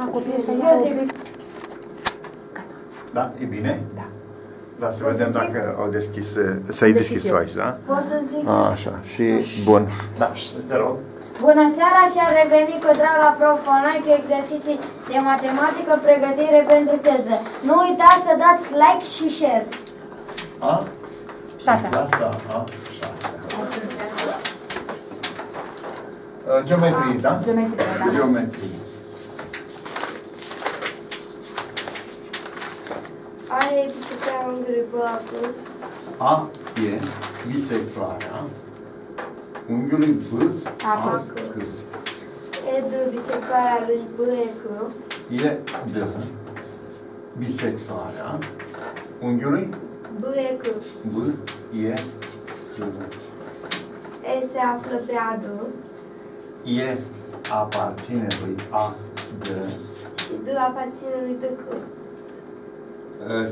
Am copiii ăștia. Da, e bine? Da. Da, să vedem dacă au deschis, s-a deschis tu aici, da? Pot să zic? Așa, și bun. Da, te rog. Bună seara și am revenit cu drag la Prof Online cu exerciții de matematică, pregătire pentru teză. Nu uitați să dați like și share. A? Așa. Asta, a? Geometrie, da? Geometrie, da. Geometrie. Aia e biseclarea îngribatul. A e biseclarea unghiului B, A, C. E D, biseclarea lui B, E, C. E D, biseclarea unghiului B, E, C. B, E, C. E se află pe A, D. E aparține lui A, D. Și D aparține lui D, C.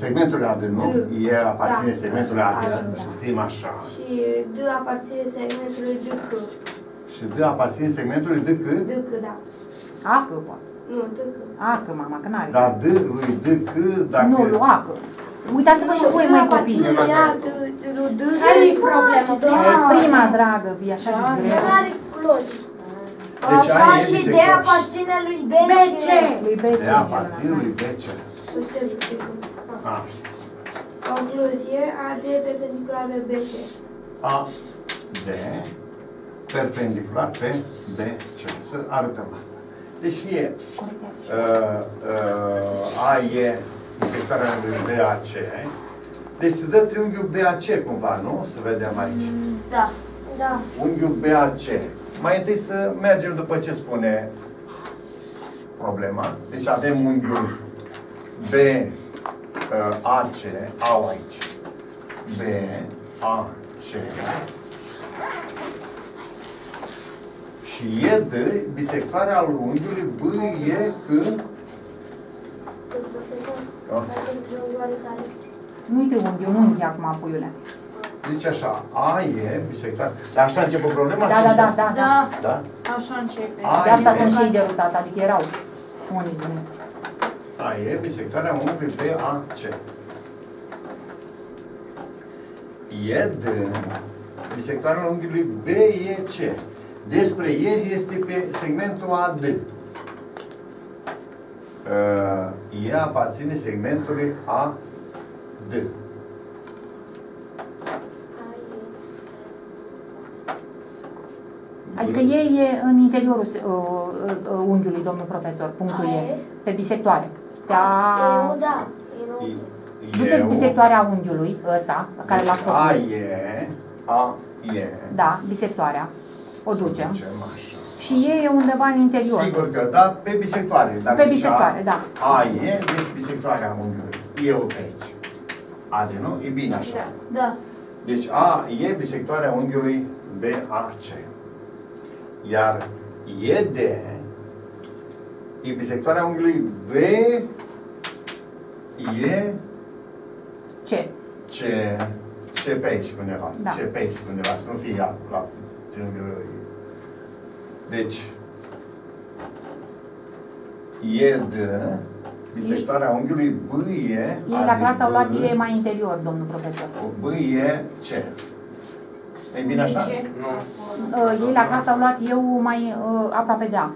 Segmentul AD, nu? D. E aparține da. Segmentului AD. Da. Și scriem așa. Și D aparține segmentului DK. Și D aparține segmentului DK? DK, da. AK, poate. Nu, DK. AK, mama, că n-are. Dar D lui DK, dacă... Nu, lui AK. Uitați-vă și voi, mai copii. D aparține lui D. Care-i problemă? Prima, dragă, vii așa de greu. Nu are logic. Deci așa și D aparține lui BC. D aparține lui BC. A. Concluzie, AD perpendicular pe BC. AD perpendicular pe BC. Să arătăm asta. Deci fie AE bisectarea lui BAC. Deci se dă triunghiul BAC cumva, nu? Să vedem aici. Da. Da. Unghiul BAC. Mai întâi să mergem după ce spune problema. Deci avem unghiul B, A, C, au aici. B, A, C. Și E, D, bisectarea al unghiului B, E, C. Nu-i triunghiul, unghi acum, puiule. Deci așa, A, E, bisectarea. Dar așa începe problema? Da, da, da, da, da. Așa începe. De asta sunt și ei derutat, adică erau unii din ei. A e bisectarea unghiului BAC. E D bisectarea unghiului BEC. Despre el este pe segmentul AD. E aparține segmentului AD. Adică ei e în interiorul unghiului, domnul profesor, punctul E, pe bisectoare. Da. Duceți bisectoarea unghiului, ăsta, care l-a făcut. A, E. Da, bisectoarea. O ducem. Și E e undeva în interior. Sigur că da, pe bisectoare. Pe bisectoare, da. A, E, deci bisectoarea unghiului. Eu pe aici. A, de nu? E bine așa. Da. Deci A, E, bisectoarea unghiului BAC. Iar ED e bisectarea unghiului B, E, C pe aici undeva, da. C pe aici undeva, să nu fie la triunghiul. Deci, ED, bisectarea unghiului B, E, la clasă au luat E mai interior, domnul profesor. B, E, C. E bine așa? Nu. Ei la casă au luat eu mai aproape de A.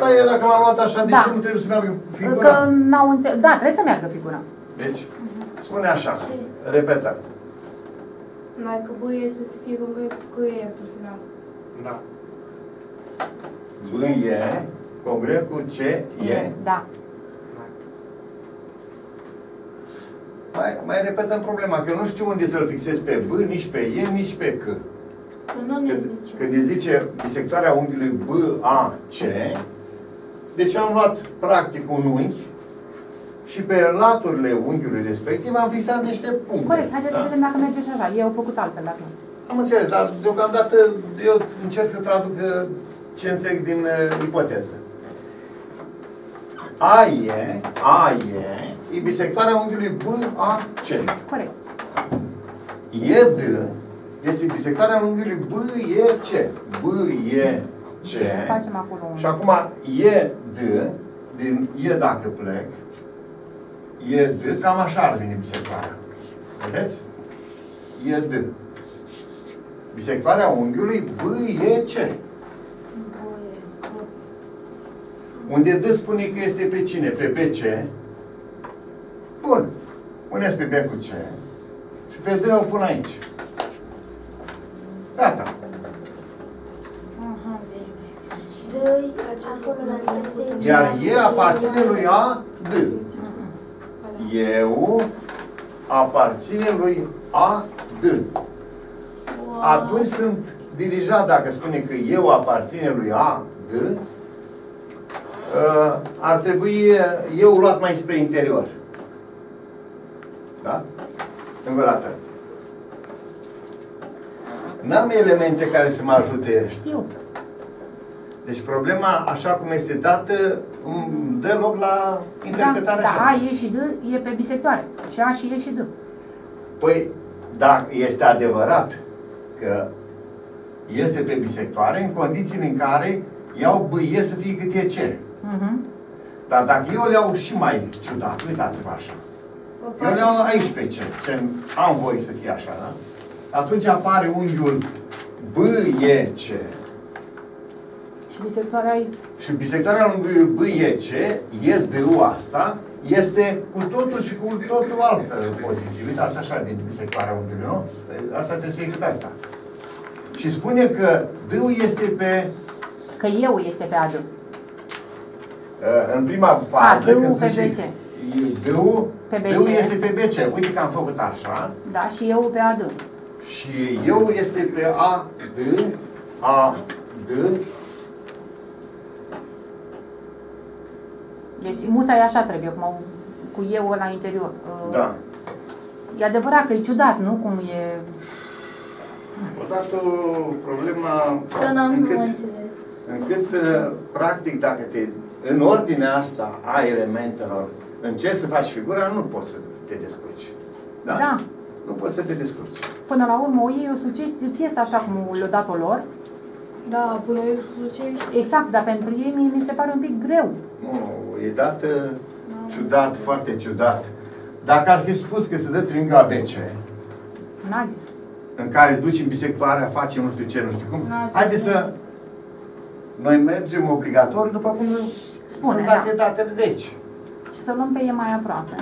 Da, el dacă l-a luat așa, de ce nu trebuie să meargă figura? Că n-au înțeles. Da, trebuie să meargă figura. Deci, spune așa, repetăm. Mai că băie trebuie să fie cu băie într-un final. Da. Băie, congruent cu ce e? Da. Mai repetăm problema, că nu știu unde să-l fixez pe B, nici pe E, nici pe C. Când îi zice bisectarea unghiului BAC, deci am luat practic un unghi și pe laturile unghiului respectiv am fixat niște puncte. Corect, haideți să vedem dacă merge și așa. Eu am făcut altfel la fel. Am înțeles, dar deocamdată eu încerc să traduc ce înțeleg din ipoteză. A e bisectarea unghiului BAC. Corect. E D este bisectarea unghiului BEC. C. Facem acolo un. Și acum E, D, din E dacă plec, E, D, cam așa ar veni bisectoarea. Vedeți? E, D. Bisectoarea unghiului B, E, C. Unde D spune că este pe cine? Pe BC. Bun. Puneți pe B cu C. Și pe D o pun aici. Gata. Iar E aparține lui A, D. Eu aparține lui A, D. Atunci sunt dirijat, dacă spune că eu aparține lui A, D, ar trebui eu luat mai spre interior. Da? Încă o dată. N-am elemente care să mă ajute. Știu. Deci problema, așa cum este dată, îmi dă loc la interpretarea aceasta. Da, A, E și D e pe bisectoare. Și A și E și D. Păi, dacă este adevărat că este pe bisectoare, în condițiile în care iau B, E să fie cât E, C. Dar dacă eu le iau și mai ciudat, uitați-vă așa. Eu le iau aici pe C, ce am voie să fie așa, da? Atunci apare unghiul B, E, C. Și bisectoarea aici. Și bisectoarea unghiului B, E, C, E, D-ul asta, este cu totul și cu totul altă poziție. Uitați așa din bisectoarea unghiului, nu? Asta trebuie să iei cât asta. Și spune că D-ul este pe... Că eu este pe A, D. În prima fază, când spune D-ul, D-ul este pe BC. Uite că am făcut așa. Da, și eu pe A, D. Și eu este pe A, D, A, D. Deci musa e așa, trebuie, cum au, cu eu la interior. Da. E adevărat că e ciudat, nu? Cum e... Odată problema... Că n-am înțeles. Încât, practic, dacă te, în ordinea asta a elementelor, încerci să faci figura, nu poți să te descurci. Da? Da. Nu poți să te descurci. Până la urmă, o iei, o sucești, îți ies așa cum le-a dat-o lor. Da, până eu sucești. Exact, dar pentru ei mi se pare un pic greu. Nu, e dată ciudat, foarte ciudat. Dacă ar fi spus că se dă triunghiul ABC, n-a zis. În care duci în bisectoarea, facem nu știu ce, nu știu cum. Haideți să... Noi mergem obligatoriu după cum spune, sunt date, da, datele de aici. Și să luăm pe E mai aproape.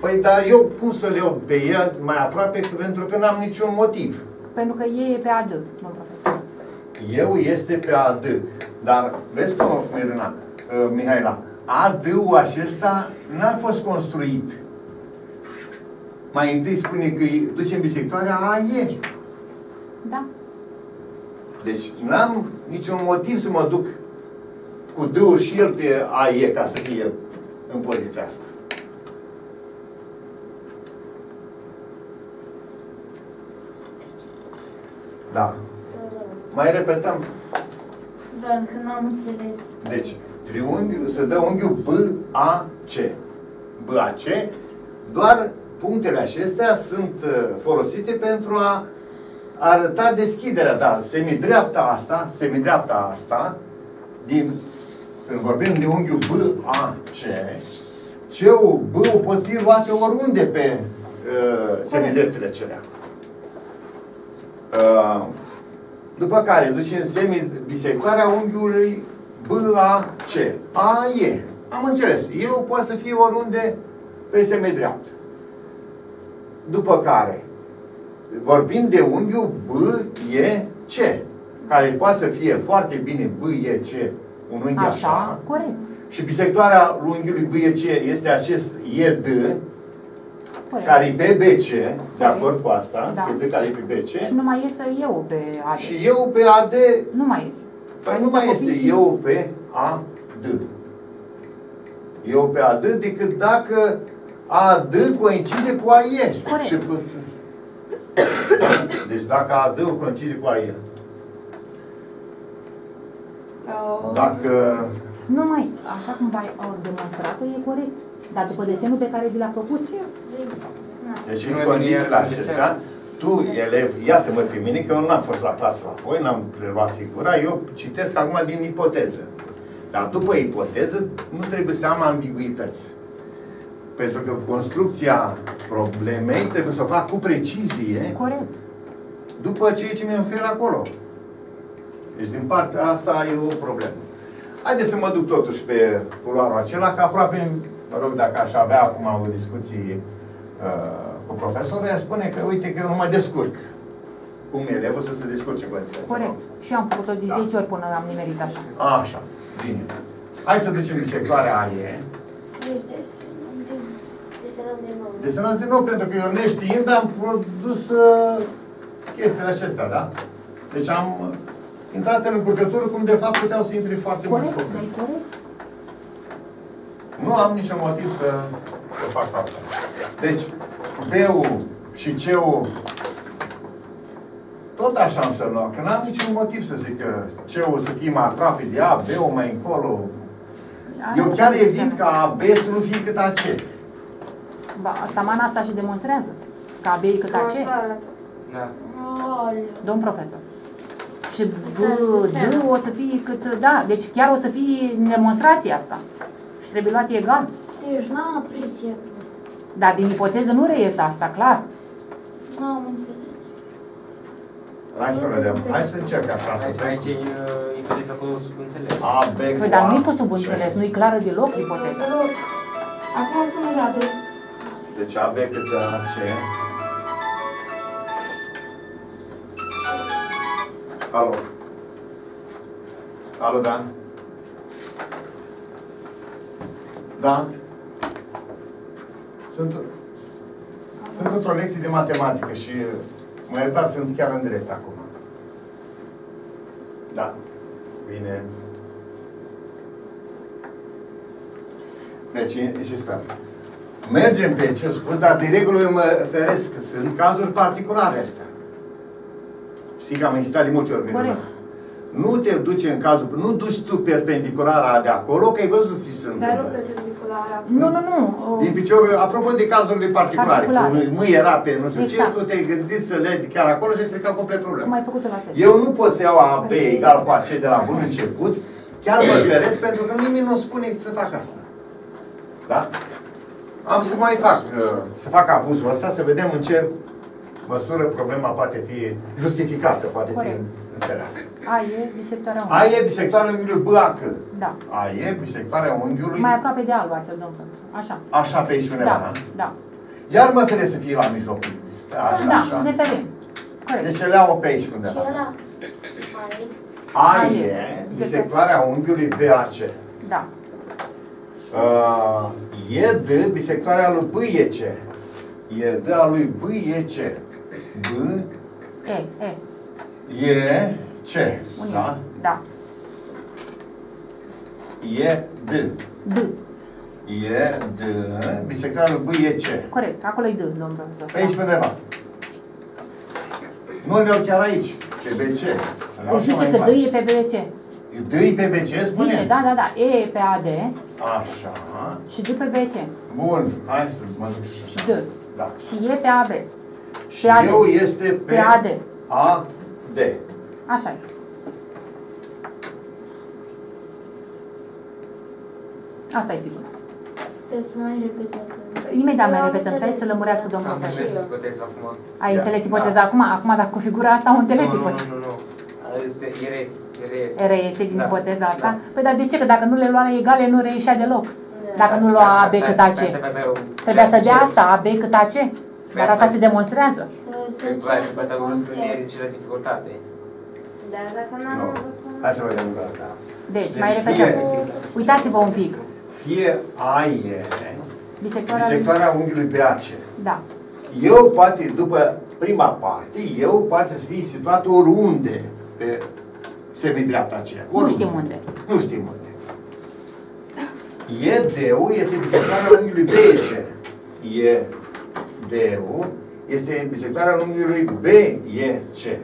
Păi, dar eu cum să le iau pe E mai aproape? Pentru că n-am niciun motiv. Pentru că E e pe AD, domnul profesor. Eu este pe AD. Dar, vezi cum, Mihaela, AD-ul acesta n-a fost construit. Mai întâi spune că ducem bisectoarea AE. Da. Deci n-am niciun motiv să mă duc cu D-ul și el pe AE ca să fie în poziția asta. Da. Mai repetăm? Da, încă n-am înțeles. Deci, triunghiul, se dă unghiul BAC. BAC, doar punctele acestea sunt folosite pentru a arăta deschiderea, dar semidreapta asta, din, când vorbim de unghiul BAC, C-ul, B-ul pot fi luate oriunde pe semidreptele celea. După care ducem semibisectoarea unghiului BAC. AE. Am înțeles. Eu pot să fie oriunde pe semidreaptă. După care vorbim de unghiul BEC, care poate să fie foarte bine BEC, un unghi așa, așa. Corect. Și bisectoarea unghiului BEC este acest ED, corect, care e pe BC, corect, de acord cu asta, da. ED care e pe BC. Și nu mai iese eu pe AD. Și eu pe AD... Nu mai iese. Păi nu mai este eu pe AD. Eu pe AD decât dacă AD coincide cu AE. Corect. Deci dacă AD-ul coincide cu AE. Dacă... Nu mai, așa cum v-ai demonstrat-o, e corect. Dar după desenul pe care vi l-a făcut, ce? Deci în condițiile acestea, tu, elev, iată-mă pe mine, că eu n-am fost la clasă la voi, n-am preluat figura, eu citesc acum din ipoteză. Dar după ipoteză nu trebuie să am ambiguități. Pentru că construcția problemei trebuie să o fac cu precizie. Corect. După ceea ce mi oferă acolo. Deci din partea asta e o problemă. Haideți să mă duc totuși pe culoarul acela, că aproape, mă rog, dacă aș avea acum o discuție cu profesorul, ea spune că uite că nu mă descurc. Cum elevul să se descurce cu asta. Corect. Și am făcut-o de 10 ori până am nimerit așa. A, așa. Bine. Hai să ducem în sectoarea aie. Desenați din nou, pentru că eu neștiind am produs chestiile acestea, da? Deci am intrat în încurcătură, cum de fapt puteau să intre foarte mulți copii. Nu am niciun motiv să fac asta. Deci, B-ul și C-ul tot așa am să luat, că n-am niciun motiv să zic că C-ul să fie mai aproape de A, B-ul mai încolo. Eu chiar evit ca A, B să nu fie cât A, C. Ba, taman asta și demonstrează. Că A, B e cât A, C. Da. Domn profesor. Și B, D o să fie cât, da, deci chiar o să fie demonstrația asta. Și trebuie luat egal. Deci n-am apreciat. Dar din ipoteză nu reiese asta, clar. N-am înțeles. Hai să vedem. Hai să încerc așa. Aici e ipoteza cu subînțeles. Păi, dar nu e cu subînțeles, nu e clară deloc ipoteza. Acum să nu la 2. Deci AB cât AC. Alo. Alo, Dan? Da? Sunt într-o lecție de matematică și mă iertați, sunt chiar în direct acum. Da. Bine. Deci, insistăm. Mergem pe ce spus, dar de regulă eu mă feresc. Sunt cazuri particulare astea. Știi că am insistat de multe ori. Nu te duci în cazul, nu duci tu perpendiculara de acolo, că ai văzut ce se întâmplă. Nu, nu, nu. Din piciorul, apropo de cazurile particulare, nu era pe nu știu ce, tu te-ai gândit să le chiar acolo și ai stricat complet problema. Eu nu pot să iau AB egal cu AC de la bun început, chiar mă feresc, pentru că nimeni nu spune să fac asta. Da? Am să mai fac, să fac abuzul ăsta, să vedem în ce măsură problema poate fi justificată, poate fi înțeleasă. A e bisectoarea unghiului. A e bisectoarea unghiului BAC. Da. A e bisectoarea unghiului... Mai aproape de A, luați-l, domnul. Așa. Așa pe aici undeva, da? Da. Iar mă feresc să fie la mijlocul. Așa, da, așa. Ne ferim. Corect. Deci le iau pe aici undeva. Ce era? A e bisectoarea unghiului BAC. Da. E de bisectoarea lui BEC. E de a lui BEC. B E E. E C, da? Da. E D. D. E D. Bisectoarea lui B E C. Corect, acolo e D, domnul profesor. Pe aici undeva. Nu le iau chiar aici, pe BC. Deci zice că D e pe BC. D e pe BC, spune? Zice, da, da, da. E e pe AD. Așa. Și D pe BC. Bun, hai să mă duc și așa. D. Da. Și E pe AB. Și eu este pe AD. A, D. Așa e. Asta e figura. Trebuie să mai repetăm. Imediat mai repetăm. Hai să lămurească domnul. Am înțeles ipoteza acum. Ai înțeles ipoteza acum? Acum, dacă cu figura asta am înțeles ipoteza. Nu, nu, nu. Reiese din ipoteza asta? Păi, dar de ce? Că dacă nu le luam egale, nu reieșea deloc. Dacă nu lua AB cât AC. Trebuia să dea asta, AB cât AC. Dar asta se demonstrează. Hai să vedem încă data. Deci, mai repetăm. Uitați-vă un pic. Fie A e bisectoarea unghiului BAC. Da. Eu poate, după prima parte, eu poate să fie situat oriunde pe semidreapta aceea. Nu știm unde. Nu știm unde. E D-ul este bisectoarea unghiului BC. E D-ul este bisectoarea unghiului BEC.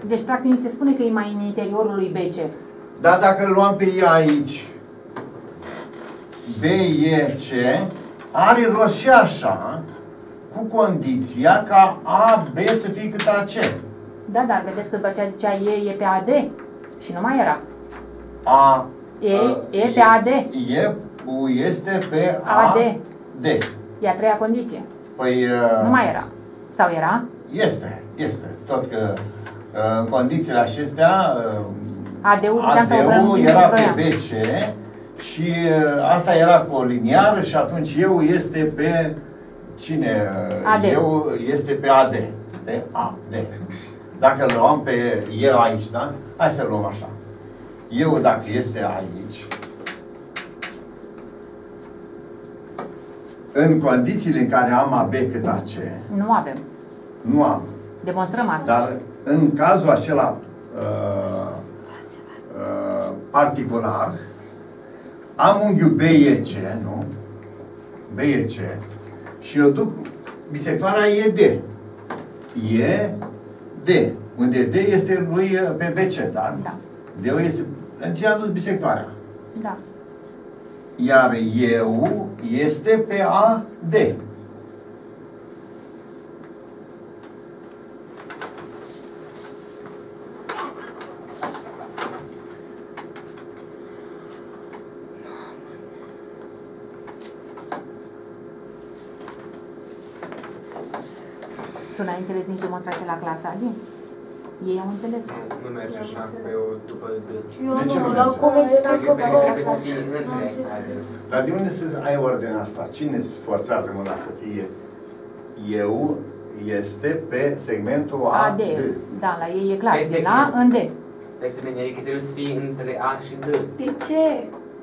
Deci, practic, se spune că e mai în interiorul lui BC. Dar dacă îl luăm pe E aici, BEC are roșie așa, cu condiția ca AB să fie cât AC. Da, dar vedeți că după aceea zicea E pe AD și nu mai era. E pe AD. Este pe AD. E a treia condiție. Păi... Nu mai era. Sau era? Este. Tot că condițiile acestea... AD-ul era pe BC și asta era coliniar și atunci eu este pe... Cine? AD. Eu este pe AD. De AD. Dacă îl luăm pe eu aici, da? Hai să luăm așa. Eu dacă este aici, în condițiile în care am AB cât AC. Nu avem. Nu am. Demonstrăm asta. Dar în cazul acela particular, am unghiul BEC, nu? BEC. Și eu duc bisectoarea ED. ED. Unde D este lui pe BC, da? Da. D-ul este... Deci am dus bisectoarea. Da. Iar eu este pe AD. Tu n-ai înțeles nici demonstrația la clasa din? Ei au înțeles. Nu merge așa pe eu după de... Eu nu, dar cum explic că Dar de unde să ai ordinea asta? Cine îți forțează mâna să fie? Eu este pe segmentul AD. Da, la ei e clar. Din A în D. Pentru mine e că trebuie să fii între A și D. De ce?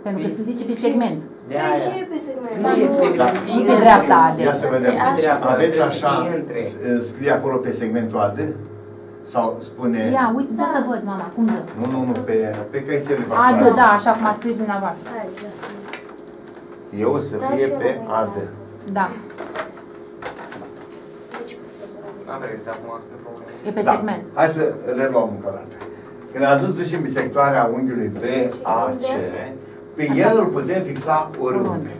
Pentru că se zice pe segment. De ce e pe segment? Nu pe dreapta AD. Ia să vedem. Aveți așa, scrie acolo pe segmentul AD? Sau spune... Ia, uite, da să văd, mama, cum dă. Nu, pe căițele voastre. AD, da, așa cum a scris dumneavoastră. Eu o să fie pe AD. Da. E pe segment. Hai să le luăm încă o dată. Când a zis ducem bisectoarea unghiului BAC, pe el îl putem fixa oriunde.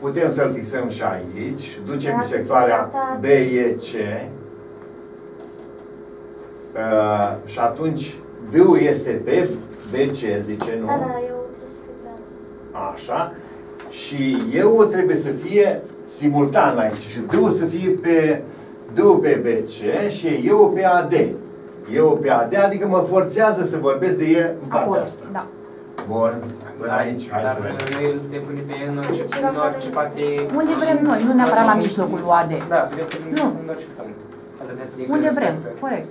Putem să-l fixăm și aici. Ducem bisectoarea BEC. Și atunci D-ul este pe BC, zice, nu? Da, eu trebuie să fiu clar. Așa. Și eu trebuie să fie simultan aici. Și D-ul să fie pe BC și eu pe AD. Eu pe AD, adică mă forțează să vorbesc de E în partea asta. Da. Bun, până aici, hai să vedem. Dar noi putem pune pe el în orice parte... Unde vrem noi, nu neapărat la mijlocul lui AD. Da, putem pune în orice parte. Unde vrem, corect.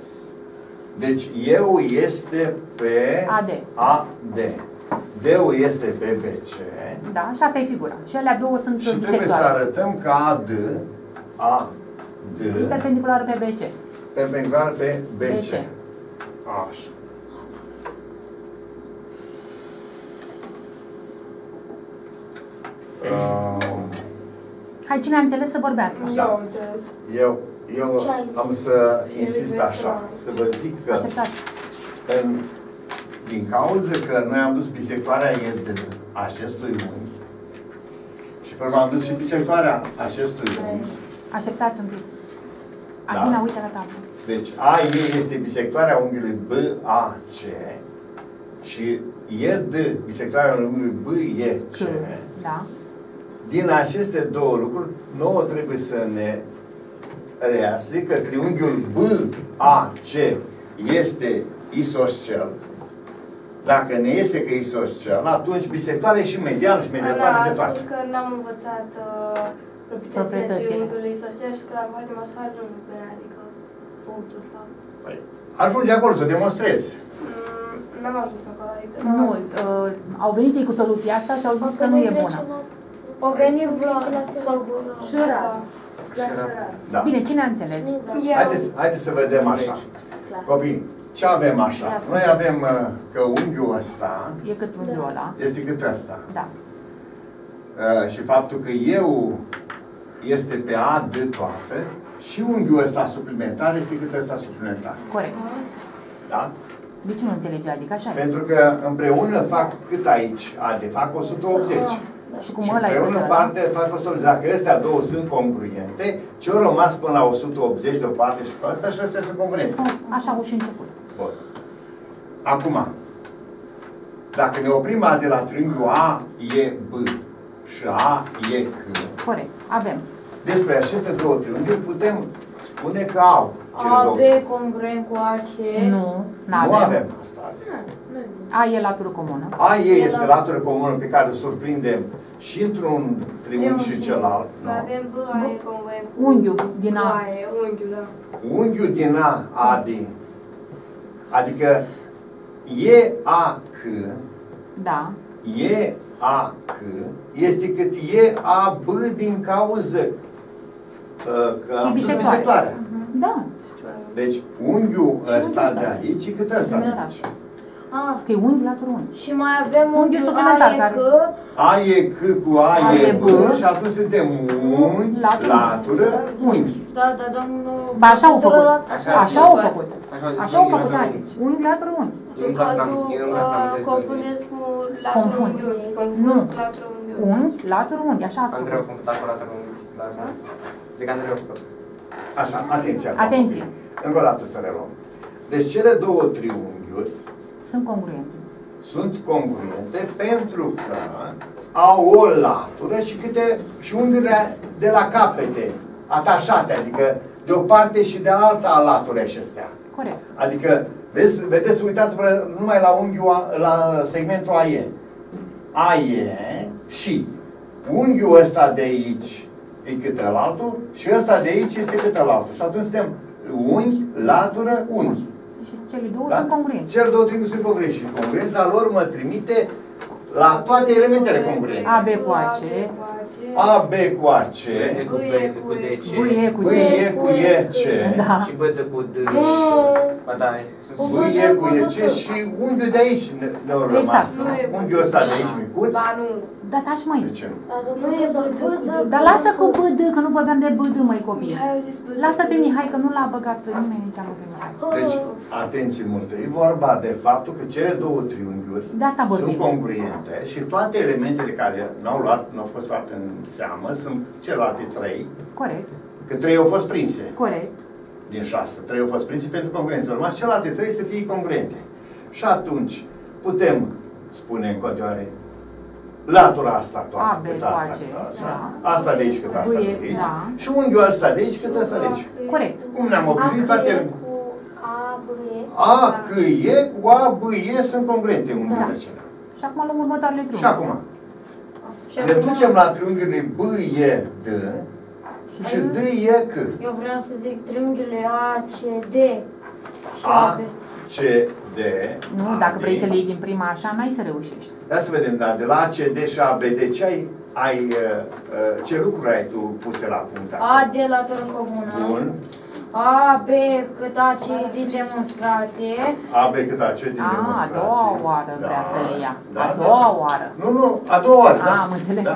Deci eu este pe AD. D-ul este pe BC. Da, și asta e figura. Și alea două sunt bisectoare. Și trebuie să arătăm că AD... Perpendiculară pe BC. Perpendiculară pe BC. Așa. Hai, cine a înțeles să vorbească? Da. Eu am înțeles. Eu am să insist așa, să vă zic că din cauza că noi am dus bisectoarea acestui unghi și pe urmă am dus și bisectoarea acestui unghi. Așteptați un pic. Alina, uite la tablă. Deci AE este bisectoarea unghiului BAC și ED bisectoarea unghiului BEC. Da. Din aceste două lucruri, nouă trebuie să ne reiasă că triunghiul BAC este isoscel. Dacă ne iese că isoscel, atunci bisectoare și mediană și mediatoare de față. Că n-am învățat proprietățile triunghiului isoscel și că dacă facem așa ajungem până, adică punctul ăsta. Păi, ajunge acolo să demonstrezi. N-am ajuns acolo, adică... Nu, au venit ei cu soluția asta și au zis că nu e bună. O veni vreo... Bine, cine a înțeles? Haideți să vedem așa. Copii, ce avem așa? Noi avem că unghiul ăsta... E cât unghiul ăla. Este cât ăsta. Da. Și faptul că eu este pe A de toate și unghiul ăsta suplimentar este cât ăsta suplimentar. Corect. Da? De ce nu înțelege? Adică așa? Pentru că împreună fac cât aici? A de fac 180. Și cum ăla împreună în parte faci consolidare. Dacă astea două sunt congruente, ce-au rămas până la 180 de o parte și pe asta și astea sunt congruente. Așa au și început. Bun. Acum, dacă ne oprim de la triunghiul A e B și A e C. Corect. Avem. Despre aceste două triunghiuri putem spune că au cele două. AB congruent cu AC. Nu, nu avem asta. A e latură comună. A este latură comună pe care o surprindem și într-un triunghi și celălalt. Avem B, A e congruent cu unghiul din A. Unghiul din A, A din. Adică E A C. Da. E A C este cât E A B din cauză că am spus bisectoarea. Da. Deci unghiul ăsta de aici e cât ăsta de aici. Că e unghi latură unghi. Și mai avem unghiul suplimentar care A e C cu A e B și atunci suntem unghi latură unghi. Da, da, domnul. Așa au făcut. Așa au făcut. Așa au făcut aici. Unghi latură unghi. Tu confundezi cu laturunghi. Nu. Unghi, laturunghi. Așa a spus. Andreu, cum cât acolo laturunghi. Zic Andreu. Așa, atenție. Atenție. Încă o dată să reluăm. Deci cele două triunghiuri sunt congruente. Sunt congruente pentru că au o latură și câte și unghiurile de la capete atașate, adică de o parte și de alta latură și astea. Corect. Adică vedeți, uitați-vă numai la unghiul, la segmentul AE. AE și unghiul ăsta de aici e câte la altul și ăsta de aici este câte la altul. Și atunci suntem unghi, latură, unghi. Și cele două sunt congruenți. Cele două triunghiuri sunt congruenți și congruența lor mă trimite la toate elementele congruente. AB cu AC. AB cu AC. BE cu DC. BE cu EC. Și BD cu D. BE cu EC și unghiul de aici de urmă. Exact. Unghiul ăsta de aici micuț. Dar taci, măi. De ce? Dar lasă cu BD, că nu vorbeam de BD, măi, copii. Lasă de Mihai, că nu l-a băgat nimeni în seamă pe Mihai. Deci, atenție multă. E vorba de faptul că cele două triunghiuri sunt congruente și toate elementele care n-au fost luate în seamă sunt celelalte trei. Corect. Că trei au fost prinse. Corect. Din 6. Trei au fost prinse pentru congruență. Urmați celelalte trei să fie congruente. Și atunci putem spune în continuare latura asta toată, cât asta, asta de aici, cât asta de aici, și unghiul ăsta de aici, cât asta de aici. Corect. Cum ne-am obișnuit toate? A, C, E, cu A, B, E sunt congruente unghiurile acelea. Și acum luăm următoarele triunghiuri. Și acum ne ducem la triunghiurile B, E, D și D, E, C. Eu vreau să zic triunghiurile A, C, D și A, B. CD, nu, dacă vrei să le iei din prima așa, n-ai să reușești. Da, să vedem, dar de la ACD și ABD, ce ce lucruri ai tu puse la punct? AD latură comună. Bun. AB cât AC din demonstrație. AB cât AC din demonstrație. A doua oară vrea să le ia. A doua oară. Nu, nu, a doua oară. Am înțeles.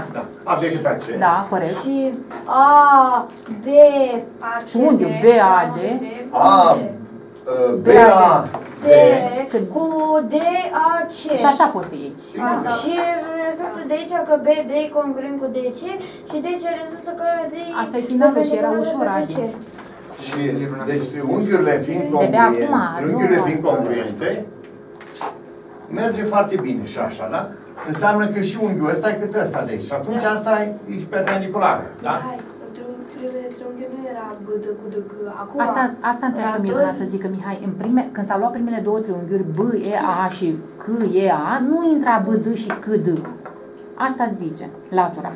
AB cât AC. Da, corect. Și AB AC. Și unde? BAD. BA cu DAC. Și așa poți să iei. Și rezultă de aici că BD e congruent cu DC și DC rezultă că D. Asta e finalul și era ușor aici. Și deci unghiurile fiind congruente, unghiurile fiind congruente, merge foarte bine și așa, da? Înseamnă că și unghiul ăsta e cât ăsta de aici. Și atunci asta e perpendiculară, da? Asta încercam Miruna să zică, Mihai, în prime, când s-au luat primele două triunghiuri, B, E, A și C, E, A, nu intra B, D și C, D. Asta zice latura.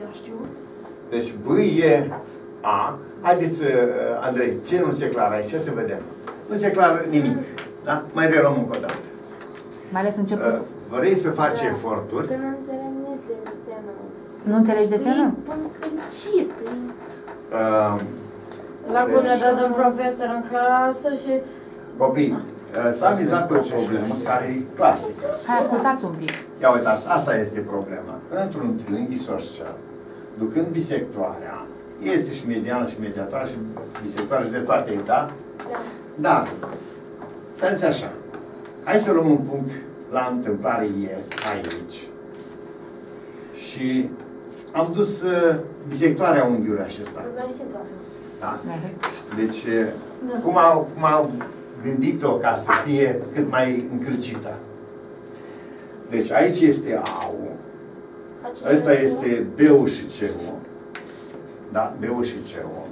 Eu știu. Deci B, E, A. Haideți, Andrei, ce nu se clar aici? Să vedem. Nu se clar nimic. Da? Mai reluăm încă o dată. Mai ales începutul. Vrei să faci eforturi? Că nu înțeleg nimic de desenul. Nu înțelegi desenul? La bună dată un profesor în clasă și... Copii, s-a vizat pe o problemă care e clasică. Hai, ascultați un pic. Ia uitați, asta este problema. Într-un triunghi isoscel, ducând bisectoarea, este și mediană și mediatoare și bisectoare și de toate, da? Da. Să zic așa. Hai să luăm un punct la întâmplare E aici. Și am dus bisectoarea unghiului acesta. Da. Deci, cum au gândit-o ca să fie cât mai încălcită. Deci, aici este A-ul. Ăsta este B-ul și C-ul. Da? B-ul și C-ul.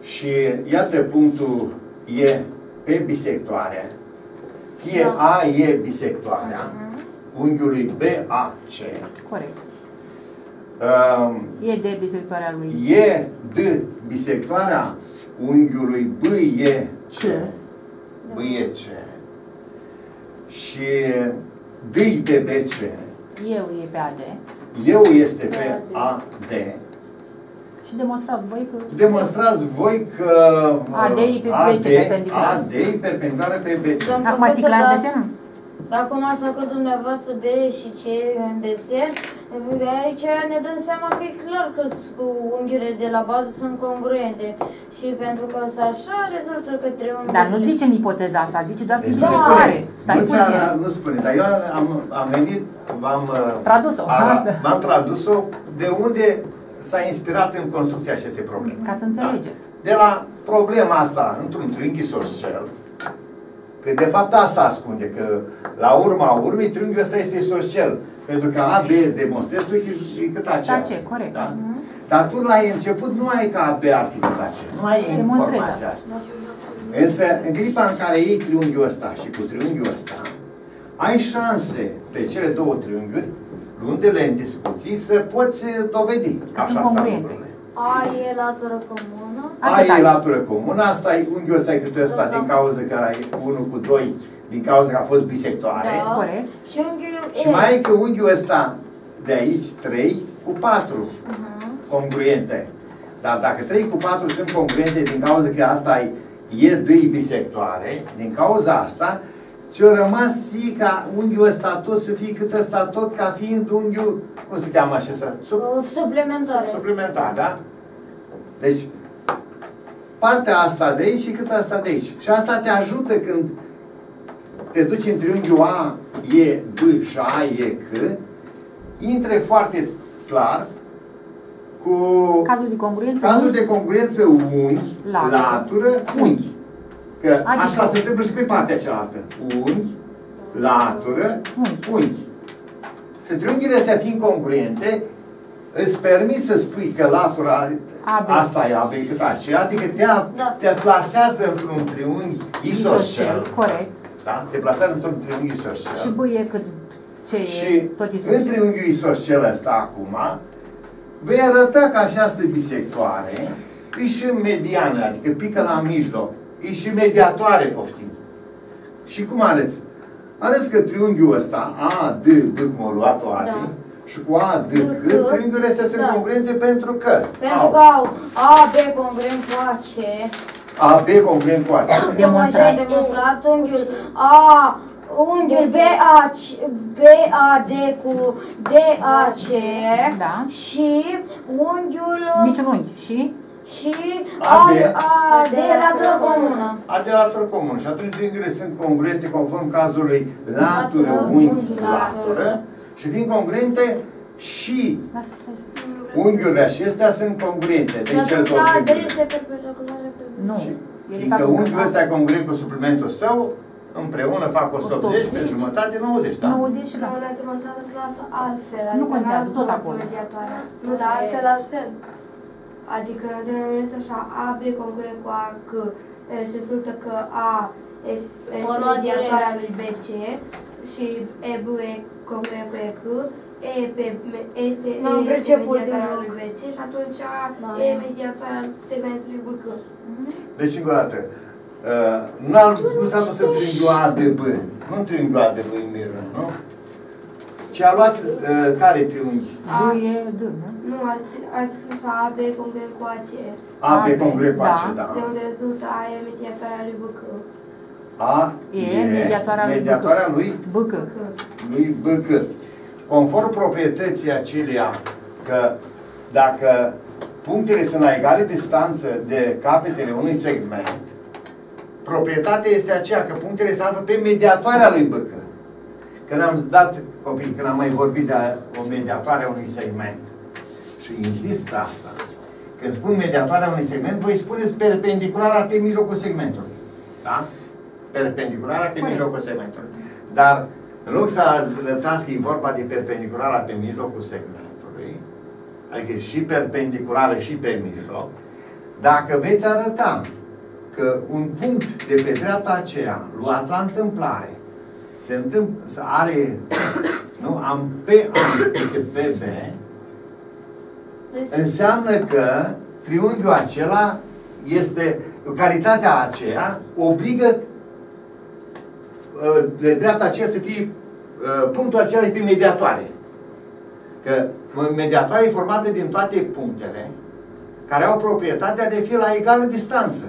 Și iată punctul E pe bisectoare. Fie A e bisectoarea unghiului BAC. Corect. E D bisectoarea lui. E D bisectoarea unghiului BEC. BEC. Și D pe BC. Eu e pe AD. Eu este pe AD. Și demonstrați voi că... Demonstrați voi că... AD e perpendiculară pe BC. Acum ați clar în desenul? Dacă cum ați făcut dumneavoastră B și C în desen, aici ne dăm seama că e clar că unghiurile de la bază sunt congruente. Și pentru că sunt așa, rezultă că trei unghiuri. Dar nu zice în ipoteza asta, zice doar că nu spune, dar eu am venit, v-am tradus-o de unde s-a inspirat în construcția acestei probleme. Ca să înțelegeți. Da? De la problema asta, într-un triunghi isoscel, că de fapt asta ascunde, că la urma urmei triunghiul ăsta este isoscel. Pentru că AB demonstrezi tu e cât aceea. Corect. Da? Dar tu la început nu ai că AB ar fi cât aceea. Nu ai informația asta. Însă, în clipa în care iei triunghiul ăsta și cu triunghiul ăsta, ai șanse pe cele două triunghiuri, luându-le în discuții, să poți dovedi că așa stau lucrurile. A e latură comună. A e latură comună. Asta e unghiul ăsta e cât ăsta, din cauza că ai 1 cu 2, din cauza că a fost bisectoare. Da, corect. Și unghiul E. Și mai e că unghiul ăsta de aici 3 cu 4 congruente. Dar dacă 3 cu 4 sunt congruente din cauza că asta e D bisectoare, din cauza asta ce-o rămas ții ca unghiul ăsta tot să fie cât ăsta tot ca fiind unghiul, cum se cheamă așa? Suplimentar. Suplimentar, da? Deci, partea asta de aici și cât asta de aici. Și asta te ajută când te duci în triunghiul A, E, B și A, E, C, intre foarte clar cu cazul de congruență, unghi, latură, unghi. Că așa se întâmplă și pe partea cealaltă. Unghi, latură, unghi. Și triunghiile astea fiind congruente, îți permis să spui că latura asta e AB cât aceea, adică te plasează într-un triunghi isoscel. Corect. Da? Te plasează într-un triunghi isoscel. Și B e cât ce e tot isoscel. Și în triunghiul isoscel ăsta acum, vei arăta că această bisectoare e și mediană, adică pică la mijloc. E și mediatoare, poftim. Și cum arăți? Arăți că triunghiul ăsta, A, D, B, cum au luat-o AD, și cu A, D, C, triunghiurile astea sunt congruente pentru că au A, B congruent cu A, C. A, B congruent cu A, C. Demonstrat. Demonstrat unghiul A, unghiul B, A, D cu D, A, C. Și unghiul... Niciun unghi. Și... Și A de latură comună. A de latură comună. Și atunci triunghiurile sunt congruente conform cazului latură, unghi, latură. Și fiind congruente și unghiurile acestea sunt congruente. Și atunci AD este perpendiculară pe B. Nu. Fiindcă unghiul ăsta e congruent cu suplimentul său, împreună fac 180 pe jumătate, 90, da? 90 și la una demonstrată clasă altfel. Nu contează, tot acolo. Nu, dar altfel, altfel. Adică este așa, AB congruent cu AC, deci rezultă că A este mediatoarea lui BC și EB e congruent cu EC, este mediatoarea lui BC și atunci E e mediatoarea segmentului BC. Deci, încă o dată, nu s-a dus în triunghiul ADB, nu în triunghiul ADB în miră, nu? Și a luat care triunghi? A, e, D, nu? Nu, ați scris A, B congruent cu AC. A, B congruent cu AC, da. De unde rezultă A e mediatoarea lui BC. A e mediatoarea lui BC. Conform proprietății acelea că dacă punctele sunt la egale distanță de capetele unui segment, proprietatea este aceea că punctele se află pe mediatoarea lui BC. Când am dat copii, când am mai vorbit de o mediatoare a unui segment, și insist pe asta, când spun mediatoarea unui segment, voi spuneți perpendiculara pe mijlocul segmentului. Da? Perpendiculara pe mijlocul segmentului. Dar în loc să arătați că e vorba de perpendiculara pe mijlocul segmentului, adică și perpendiculară și pe mijloc, dacă veți arăta că un punct de pe dreapta aceea, luat la întâmplare, se întâmplă, să are, nu, am pe A decât pe B, înseamnă că triunghiul acela este, calitatea aceea obligă de dreapta aceea să fie punctul acela pe mediatoare. Că mediatoarea e formată din toate punctele care au proprietatea de a fi la egală distanță.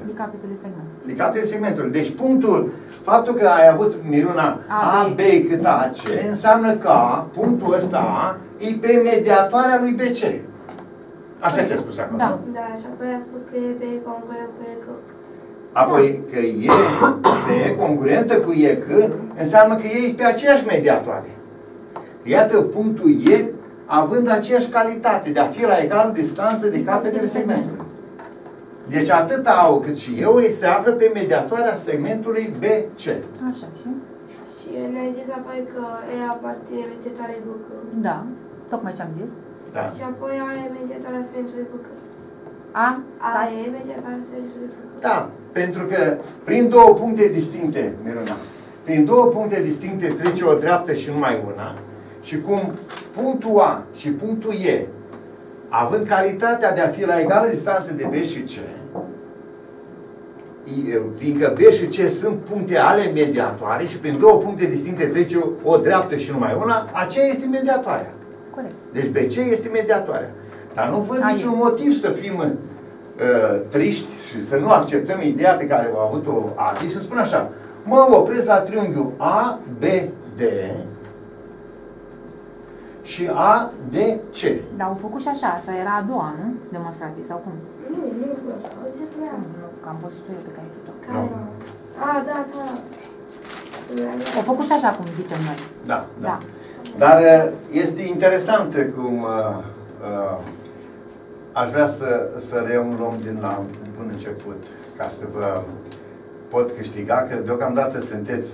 De capetele segmentului. Deci punctul, faptul că ai avut Miruna A, B cât A, C, înseamnă că punctul ăsta A e pe mediatoarea lui BC. Așa ți-a spus acum. Da, da, și apoi a spus că e pe congruent cu EC. Apoi că e pe congruentă cu EC, înseamnă că e pe aceeași mediatoare. Iată punctul E, având aceeași calitate de a fi la egală distanță de capetele segmentului. Deci atât A cât și eu se află pe mediatoarea segmentului BC. Așa, și? Și ne-ai zis apoi că E aparține mediatoarei BC. Da, tocmai ce am zis. Da. Și apoi A e mediatoarea segmentului BC. A e mediatoarea segmentului BC. Da, pentru că prin două puncte distincte, Miruna, prin două puncte distincte trece o dreaptă și numai una. Și cum punctul A și punctul E, având calitatea de a fi la egală distanță de B și C, fiindcă B și C sunt puncte ale mediatoare și prin două puncte distincte trece o dreaptă și numai una, aceea este mediatoarea. Corect. Deci BC este mediatoarea. Dar nu văd niciun motiv să fim triști și să nu acceptăm ideea pe care au avut-o Adi, să spun așa, mă opresc la triunghiul A, B, D, și A, D, C. Dar au făcut și așa, asta era a doua, nu? Demonstrații sau cum? Nu, nu e făcut așa, au zis noi. Nu, că am văzut eu pe care ai făcut-o. A, da, da. Au făcut și așa, cum zicem noi. Da, da. Da. Dar este interesant cum aș vrea să reluăm din la bun început, ca să vă pot câștiga, că deocamdată sunteți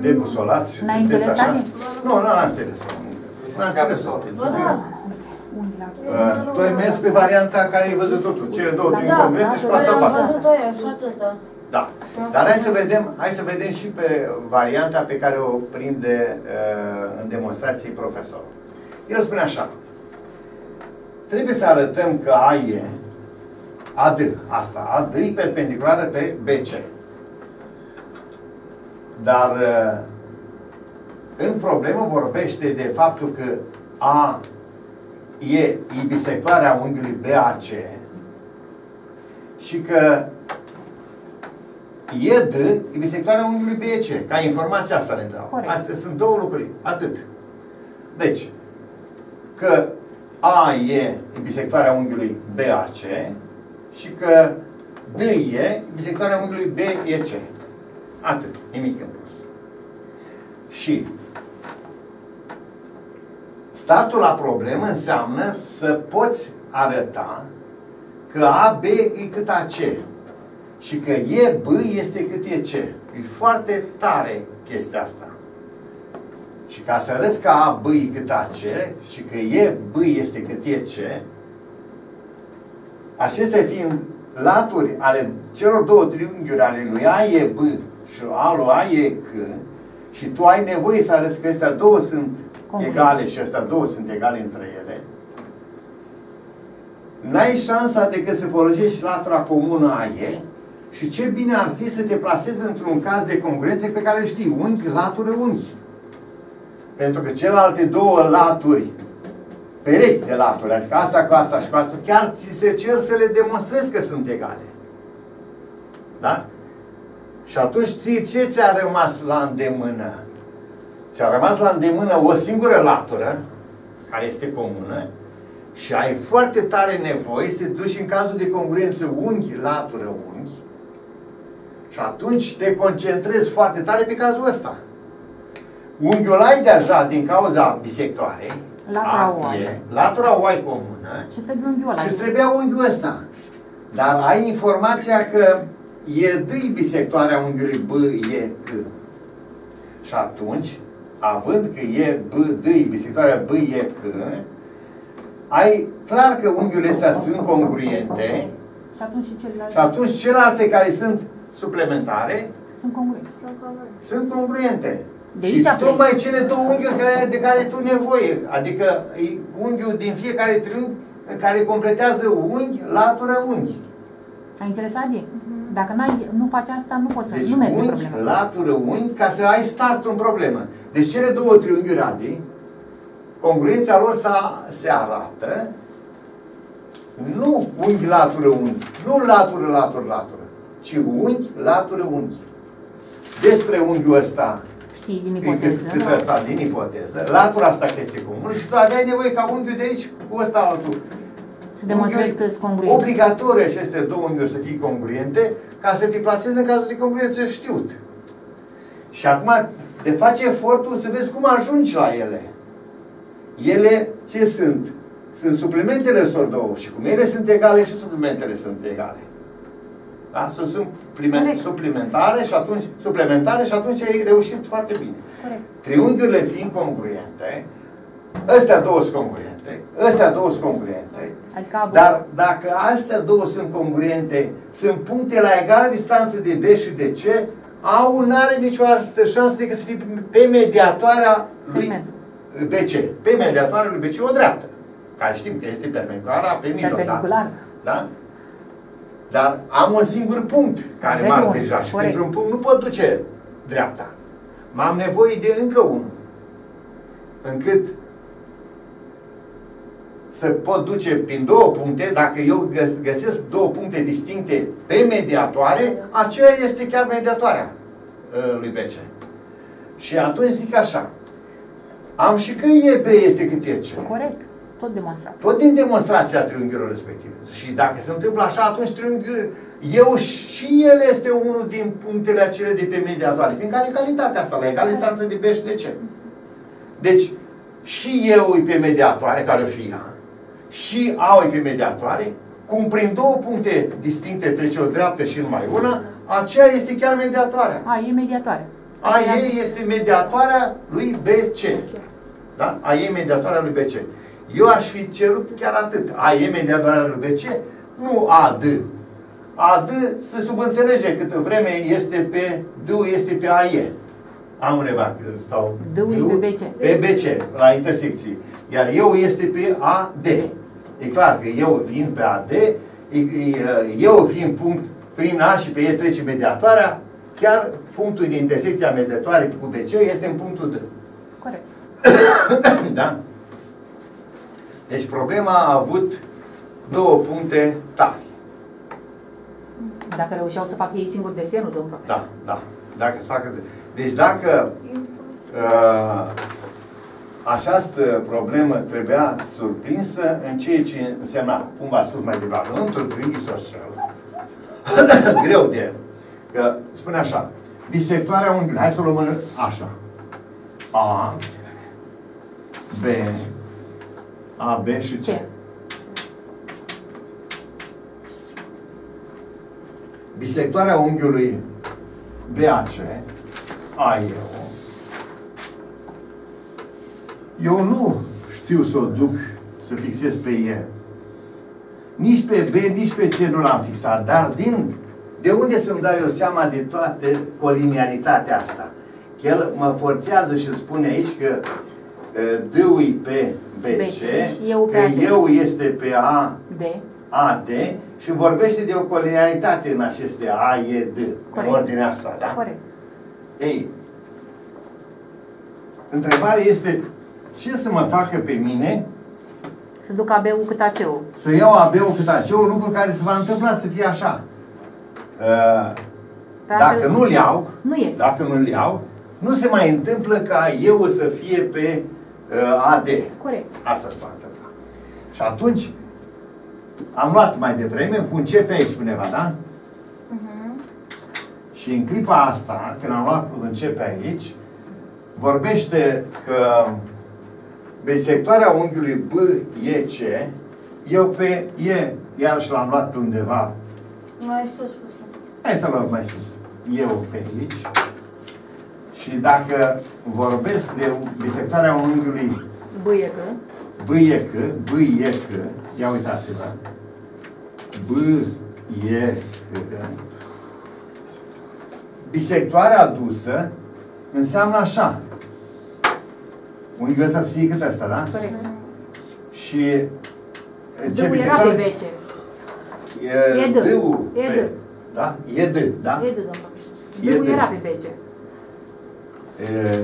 debusolați și sunteți așa. Nu, nu am înțeles. Tu ai mers pe varianta care ai văzut totul, cele două din concrete și pasă la pasă. Da, dar hai să vedem și pe varianta pe care o prinde în demonstrații profesorul. El spune așa, trebuie să arătăm că A e AD, asta, AD e perpendiculară pe BC. Dar în problemă vorbește de faptul că A e bisectoarea unghiului BAC și că E D e bisectoarea unghiului BC. Ca informația asta ne dau. Astea sunt două lucruri. Atât. Deci, că A e bisectoarea unghiului BAC și că D e bisectoarea unghiului BEC. Atât. Nimic în plus. Și statul la problemă înseamnă să poți arăta că AB e cât AC și că EB este cât EC. E foarte tare chestia asta. Și ca să arăți că AB e cât AC și că EB este cât EC, acestea fiind laturi ale celor două triunghiuri, ale lui A e B și al lui A e C, și tu ai nevoie să arăți că astea două sunt egale și astea două sunt egale între ele, n-ai șansa decât să folosești latura comună a E și ce bine ar fi să te plasezi într-un caz de congruențe pe care știi, unghi, latură, unghi. Pentru că celelalte două laturi, perechi de laturi, adică asta cu asta și cu asta, chiar ți se cer să le demonstrezi că sunt egale. Da? Și atunci ce ți-a rămas la îndemână? Ți-a rămas la îndemână o singură latură, care este comună, și ai foarte tare nevoie să te duci în cazul de congruență unghi, latură, unghi, și atunci te concentrezi foarte tare pe cazul ăsta. Unghiulai deja, din cauza bisectoarei, latura O e comună și trebuia unghiul ăsta. Dar ai informația că e D bisectoarea unghiului B, E, C. Și atunci, având că e B, D bisectoarea B, E, C, ai clar că unghiurile astea sunt congruente și atunci, celelalte care sunt suplementare sunt congruente. Și tocmai cele două unghiuri de care tu nevoie, adică unghiul din fiecare triunghi care completează unghi, latură, unghi. Ai înțeles, Adi? Dacă nu faci asta, nu poți să mergi pe problemă. Deci latură, unghi, ca să ai startul în problemă. Deci cele două triunghiuri, Adi, congruența lor se arată nu unghi, latură, unghi, nu latură, latură, latură, ci unghi, latură, unghi. Despre unghiul ăsta din ipoteză, latura asta că este comună și tu aveai nevoie ca unghiul de aici cu ăsta altul. Să demonstrezi că sunt congruente. Obligatorie aceste două unghiuri să fie congruente ca să te plasezi în cazul de congruență știut. Și acum te face efortul să vezi cum ajungi la ele. Ele ce sunt? Sunt suplimentele acestor două și cum ele sunt egale și suplimentele sunt egale. Da? Sunt suplimentare și atunci ai reușit foarte bine. Corect. Triunghiurile fiind congruente, astea două sunt congruente, adică, dar dacă astea două sunt congruente, sunt puncte la egală distanță de B și de C, nu are nicio altă șansă decât să fie pe mediatoarea lui BC. Pe mediatoarea lui BC o dreaptă, care știm că este perpendiculară pe mijloc. Da? Dar am un singur punct care m-ar deja și pentru un punct nu pot duce dreapta. M-am nevoie de încă unul, încât să pot duce prin două puncte, dacă eu găsesc două puncte distincte pe mediatoare, aceea este chiar mediatoarea lui BC. Și atunci zic așa, am și că E B este cât E C. Corect. Tot din demonstrația triunghiilor respective. Și dacă se întâmplă așa, atunci triunghiul eu și el este unul din punctele acele de pe mediatoare, fiindcă are calitatea asta, la egală distanță de B și de C. Deci, și eu e pe mediatoare, care o fi ea, și A e pe mediatoare, cum prin două puncte distincte trece o dreaptă și numai una, aceea este chiar mediatoarea. A e mediatoare. A e este mediatoarea lui BC. Da? A e mediatoarea lui BC. Eu aș fi cerut chiar atât. A e mediatoarea lui BC, nu AD. AD se subînțelege câtă vreme este pe D, este pe AE. Am undeva sau D pe BC. Pe BC, la intersecție. Iar eu este pe AD. E clar că eu vin pe AD, eu vin punct prin A și pe E trece mediatoarea, chiar punctul din intersecția mediatoare cu BC este în punctul D. Corect. Da? Deci problema a avut două puncte tari. Dacă reușeau să facă ei singur desenul, domnule. Da, da. Dacă se facă deci dacă această problemă trebuia surprinsă în ceea ce însemna, cum v-a spus mai devreme, într-un triunghi isoscel, greu de... Că spune așa, bisectoarea unghiului, hai să o luăm așa. A, B, A, B și C. Bisectoarea unghiului BAC, AE. Eu nu știu să o duc, să fixez pe E. Nici pe B, nici pe C nu l-am fixat. Dar de unde să-mi dau eu seama de toată coliniaritatea asta? El mă forțează și spune aici că D-ul pe BC, că eu este pe AD și vorbește de o coliniaritate în aceste AED, în ordinea asta, da? Corect. Ei, întrebarea este ce să mă facă pe mine să duc AB-ul cât AC-ul. Să iau AB-ul cât AC-ul, lucru care se va întâmpla să fie așa. Dacă nu-l iau, nu se mai întâmplă ca eu să fie pe AD. Corect. Asta se va întâmpla. Și atunci am luat mai devreme, cu începe aici spuneva, da? Și în clipa asta, când am luat cu începe aici, vorbește că bisectoarea unghiului BEC, eu pe E, iarăși l-am luat undeva. Mai sus pus. Hai să luăm mai sus. Eu pe aici. Și dacă vorbesc de bisectarea unghiului BEC, BEC, ia uitați-vă. BEC. Bisectoarea adusă înseamnă așa. Unghiul ăsta să fie cât ăsta, da? Corect. Și ce bisectoare? E D. E D. Da? E D, da? E D. Era pe BC.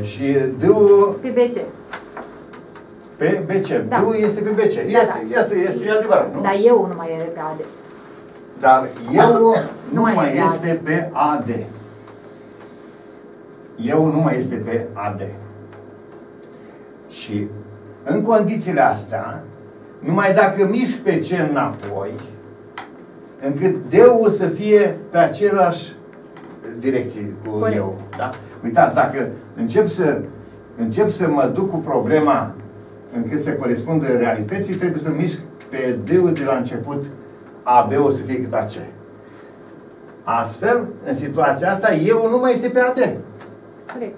Și D-ul... Pe BC. Pe BC. Da. D-ul este pe BC. Iată, da, da, este adevărat, nu? Dar eu nu mai e pe AD. Dar eu nu mai este pe AD. Eu nu mai este pe AD. Și în condițiile astea, numai dacă mișc pe C înapoi, încât D-ul să fie pe același direcție cu eu. Da? Uitați, dacă încep să mă duc cu problema încât să corespundă realității, trebuie să mișc pe D-ul de la început, AB-ul să fie cât AC. Astfel, în situația asta, eu nu mai este pe AD. Corect.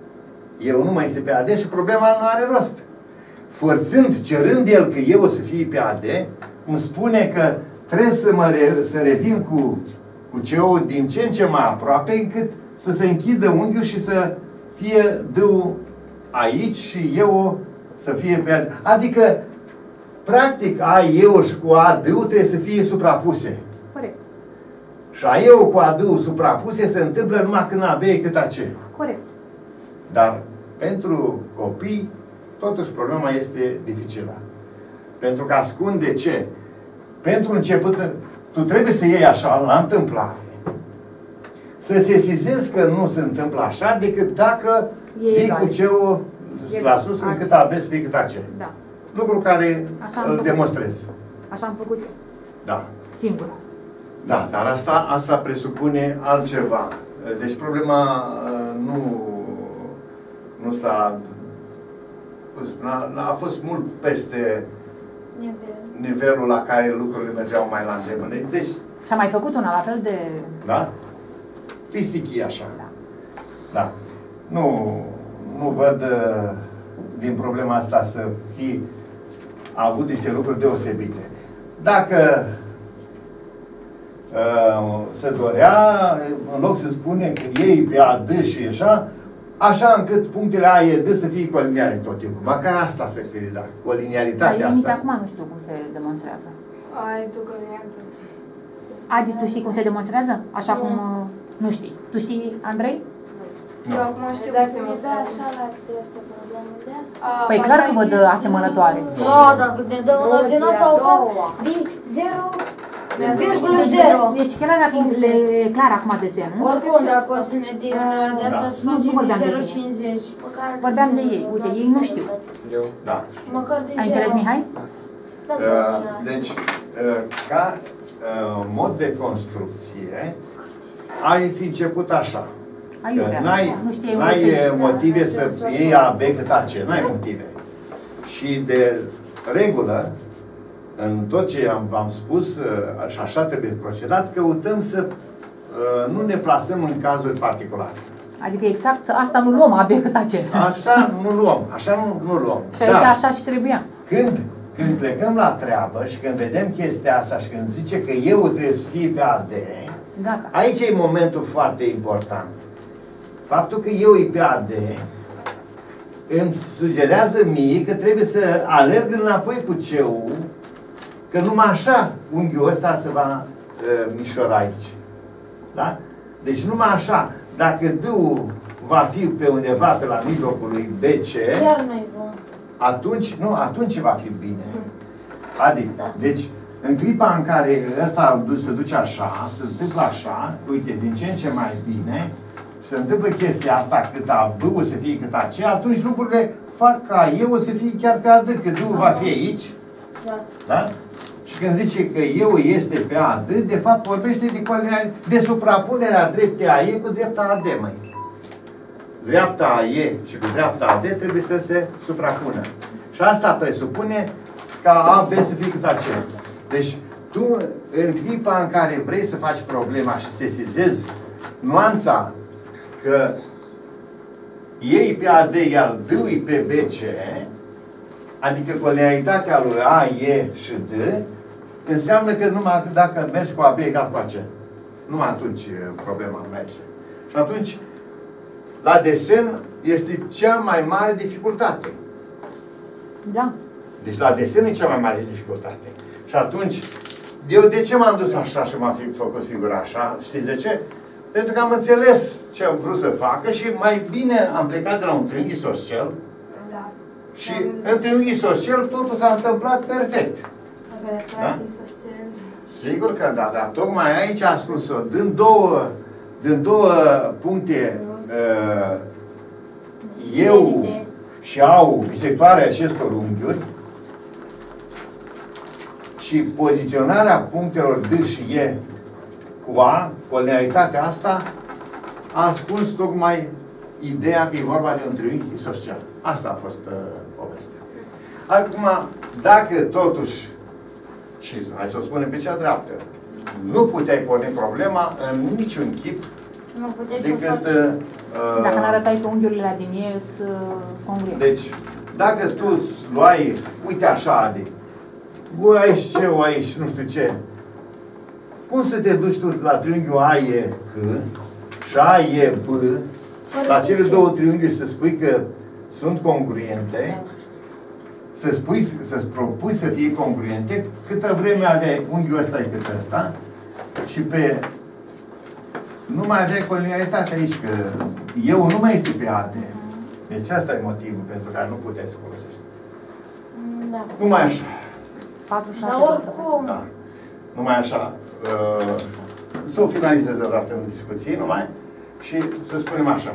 Eu nu mai este pe AD și problema nu are rost. Forțând, cerând el că eu o să fie pe AD, îmi spune că trebuie să revin cu CO din ce în ce mai aproape, încât să se închidă unghiul și să fie D-ul aici și eu să fie pe AD. Adică, practic, AE-ul și cu AD-ul trebuie să fie suprapuse. Corect. Și AE-ul cu AD-ul suprapuse se întâmplă numai când AB e cât AC. Corect. Dar pentru copii, totuși problema este dificilă. Pentru că ascunde ce? Pentru început, tu trebuie să iei așa, la întâmplare. Să sesizezi că nu se întâmplă așa, decât dacă fii cu CO la sus, încât aveți, fii cât AC. Da. Lucru care îl demonstrez. Așa am făcut eu. Da. Singura. Da, dar asta presupune altceva. Deci problema nu s-a... A fost mult peste nivelul la care lucrurile mergeau mai la îndemână. Deci... Și-a mai făcut una la fel de... Da? Fistichii așa. Da. Da. Nu văd din problema asta să fi avut niște lucruri deosebite. Dacă se dorea, în loc să spune că ei pe AD și așa, așa încât punctele A, E, D să fie coliniare tot timpul. Măcar asta să fie, da, coliniaritatea asta. Nici acum nu știu cum se demonstrează. Adi, tu știi cum se demonstrează? Așa cum nu știi. Tu știi, Andrei? Nu. Eu acum știu cum se demonstrează. Dacă ne dă așa la această problemă de asta. Păi clar că vă dă asemănătoare. Da, dacă ne dă una din asta o fac din 0,0. Deci chiar dacă e clar acum desenul. Oricum, dacă o să ne dă de asta să facem 0,50. Vorbeam de ei. Uite, ei nu știu. Eu? Da. Ai înțeles, Mihai? Deci, ca mod de construcție, ai fi început așa. N-ai motive să iei AB cât AC, n-ai motive. Și de regulă, în tot ce am spus, și așa trebuie procedat, căutăm să nu ne plasăm în cazuri particulare. Adică exact asta nu luăm AB cât AC. Așa nu luăm, așa nu luăm. Și aici așa și trebuia. Când plecăm la treabă și când vedem chestia asta și când zice că eu trebuie să fii pe AD, gata. Aici e momentul foarte important. Faptul că eu e pe AD îmi sugerează mie că trebuie să alerg înapoi cu CU, că numai așa unghiul ăsta se va mișora aici. Da? Deci numai așa, dacă D-ul va fi pe undeva pe la mijlocul lui BC, atunci va fi bine. Adică, deci, în clipa în care ăsta se duce așa, se întâmplă așa, uite, din ce în ce mai bine, se întâmplă chestia asta, cât AB o să fie cât AC, atunci lucrurile fac ca eu o să fie chiar pe AD, că D-ul va fi aici. Da? Și când zice că eu este pe AD, de fapt vorbește de suprapunerea dreptei AE cu drepta AD, dreapta AE și cu dreapta AD trebuie să se suprapună. Și asta presupune ca AB să fie cât AC. Deci, tu, în clipa în care vrei să faci problema și sesizezi nuanța că ei pe AD, iar D-ul pe BC, adică colinaritatea lui A, E și D, înseamnă că numai dacă mergi cu AB egal cu AC. Numai atunci problema merge. Și atunci, la desen este cea mai mare dificultate. Da. Deci la desen e cea mai mare dificultate. Și atunci, eu de ce m-am dus așa și m-am făcut figura așa? Știți de ce? Pentru că am înțeles ce am vrut să facă și mai bine am plecat de la un triunghi isoscel. Da. Și da, în triunghi isoscel totul s-a întâmplat perfect. Da? Sigur că da, dar tocmai aici a spus-o. Din două puncte eu și au bisectoarea acestor unghiuri și poziționarea punctelor D și E cu A, colinaritatea asta, a ascuns tocmai ideea că e vorba de un triunghi isoscel. Asta a fost povestea. Acum, dacă totuși, și hai să o spunem pe cea dreaptă, nu puteai pune problema în niciun chip, nu puteai decât... dacă n-arătai tu unghiurile din ei, să congruie. Deci, dacă tu luai, uite așa, Adi, bă, aici ce, aici, nu știu ce, cum să te duci tu la triunghiul AE C și AE B, la cele două triunghiuri să spui că sunt congruente, să-ți propui să fie congruente, câtă vreme aveai unghiul ăsta e cât ăsta, și pe... Nu mai aveai colinaritate aici, că eu nu mai este pe AD. Deci asta e motivul pentru care nu puteai să folosești. Da. Numai așa. 46. Dar oricum. Da. Numai așa. Să o finalizez odată în discuții, numai, și să spunem așa.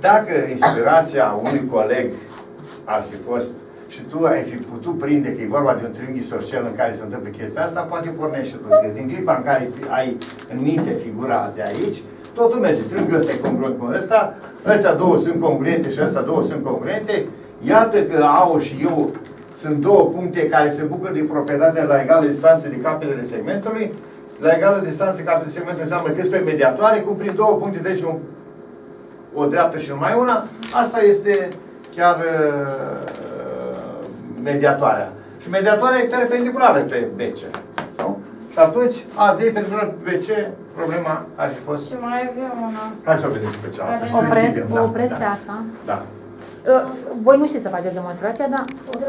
Dacă inspirația unui coleg ar fi fost și tu ai fi putut prinde că e vorba de un triunghi isoscel în care se întâmplă chestia asta, poate pornești și tu. Că din clipa în care ai în minte figura de aici, totul merge. Triunghiul ăsta e congruent cu ăsta, ăstea două sunt congruente și ăstea două sunt congruente. Iată că AO și eu sunt două puncte care se bucură de proprietatea la egală distanță de capetele segmentului. La egală distanță capetele segmentului înseamnă câți pe mediatoare, cum prin două puncte treci o dreaptă și numai una. Asta este chiar... mediatoarea. Și mediatoarea e perpendiculară pe BC. Nu? Și atunci, AD perpendiculară pe BC, problema ar fi fost... Și mai avem una. Hai să o vedem pe cealaltă. Opresc pe asta. Da. Voi nu știți să faceți demonstrația, dar...